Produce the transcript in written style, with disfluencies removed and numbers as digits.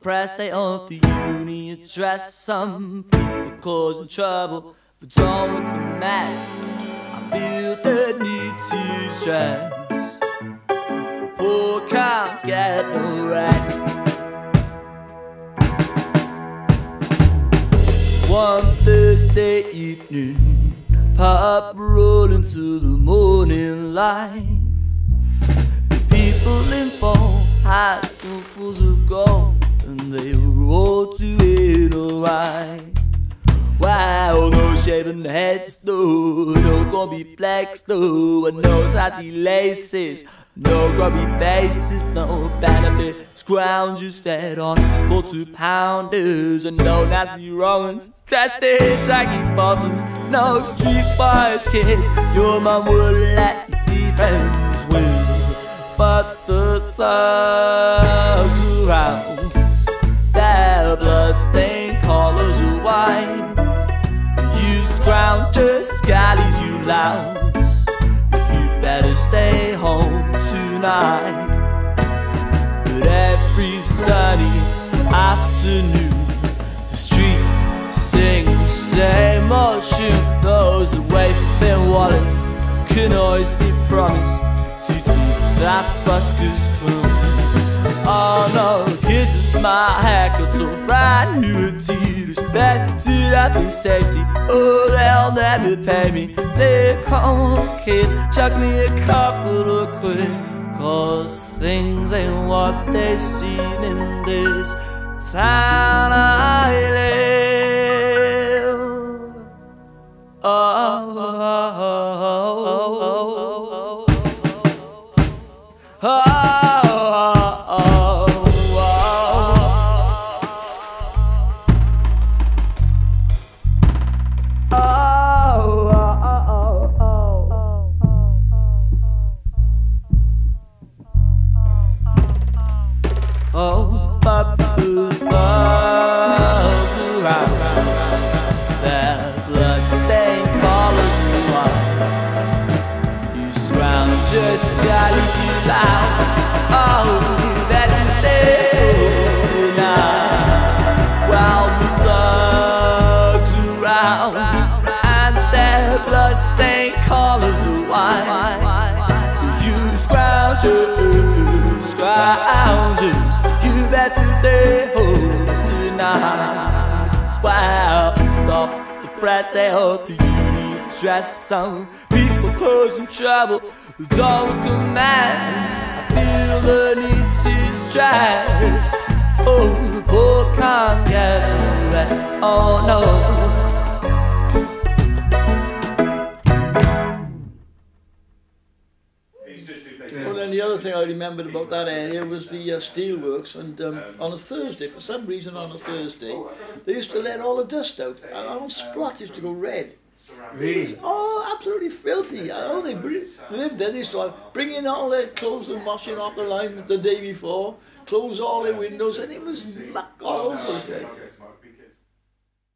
press day of the uni address. Some people causing trouble, but don't look a mess. I feel the need to stress. The poor can't get no rest. One Thursday evening, pop rolling to the morning light. People involved had spoonfuls of gold, and they were all doing alright. Wow, no shaven heads, no complex, no no sassy laces, no grubby faces, no benefit scroungers that are quarter-pounders, and no nasty wrongs, dressed in shaggy bottoms, no street boys, kids. Your mum would let you be friends with, but the thugs around, their blood-stained collars are white. You scroungers, scallies, you louts, you better stay home tonight. But every sunny afternoon, the streets sing the same old tune. Those away from their wallets can always be promised to do that busker's crew. Oh no, kids with smart haircuts or brand new Adidas, back to that big safety. Oh, they'll never pay me. Take home, kids, chuck me a couple of quid, 'cause things ain't what they seem in this town I live. Oh, oh, oh, oh, oh, oh, oh. Oh, oh, oh, oh, oh, oh, oh, oh, just scallies, you louts. Oh, that is it tonight. While the thugs around and their blood-stained collars are white. You scroungers, scroungers, you better stay home tonight. Wow, stop the press, they hold the uni address. Some people causing trouble, don't commands. I feel the need to stress. Oh, the poor can't get no rest. Oh no. Well, then the other thing I remembered about that area was the steelworks, and on a Thursday, for some reason on a Thursday, they used to let all the dust out, and our whole spot used to go red. Really? Oh, absolutely filthy. Oh, they lived there this time, bringing all their clothes and washing off the line the day before, close all their windows, and it was muck all over the place.